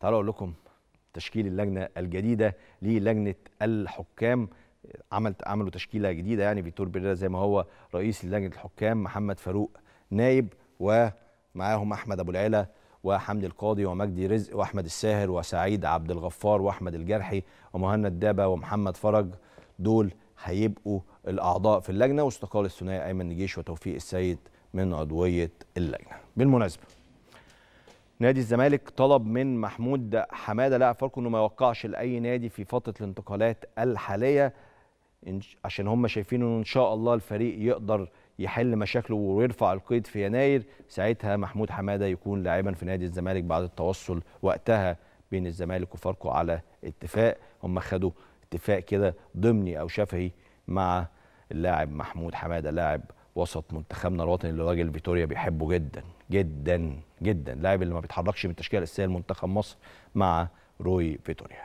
تعالوا اقول لكم تشكيل اللجنه الجديده للجنه الحكام. عملوا تشكيله جديده، يعني فيتور بيريرا زي ما هو رئيس لجنه الحكام، محمد فاروق نائب، ومعاهم احمد ابو العلا وحمدي القاضي ومجدي رزق واحمد الساهر وسعيد عبد الغفار واحمد الجرحي ومهند دابه ومحمد فرج. دول هيبقوا الاعضاء في اللجنه، واستقال الثنائي ايمن نجيش وتوفيق السيد من عضويه اللجنه. بالمناسبه نادي الزمالك طلب من محمود حماده لاعب فاركو انه ما يوقعش لاي نادي في فتره الانتقالات الحاليه، عشان هم شايفين انه ان شاء الله الفريق يقدر يحل مشاكله ويرفع القيد في يناير، ساعتها محمود حماده يكون لاعبا في نادي الزمالك بعد التوصل وقتها بين الزمالك وفاركو على اتفاق. هم خدوا اتفاق كده ضمني او شفهي مع اللاعب محمود حماده، لاعب وسط منتخبنا الوطني اللي راجل فيتوريا بيحبه جدا جدا جدا، اللاعب اللي ما بيتحركش من التشكيله الاساسيه لمنتخب مصر مع روي فيتوريا.